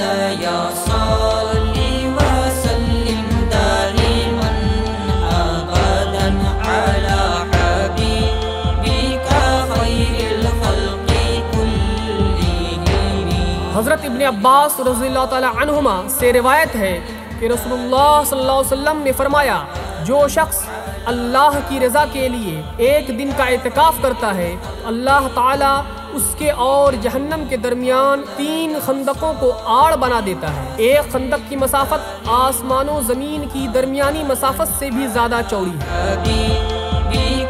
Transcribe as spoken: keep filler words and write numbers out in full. हज़रत इब्ने अब्बास रज़ियल्लाहु तआला अन्हुमा से रिवायत है कि रसूलुल्लाह सल्लल्लाहु अलैहि वसल्लम ने फरमाया, जो शख्स अल्लाह की रज़ा के लिए एक दिन का इतिकाफ़ करता है, अल्लाह ताला उसके और जहन्नम के दरमियान तीन खंदकों को आड़ बना देता है। एक खंदक की मसाफत आसमानों ज़मीन की दरमियानी मसाफत से भी ज़्यादा चौड़ी है।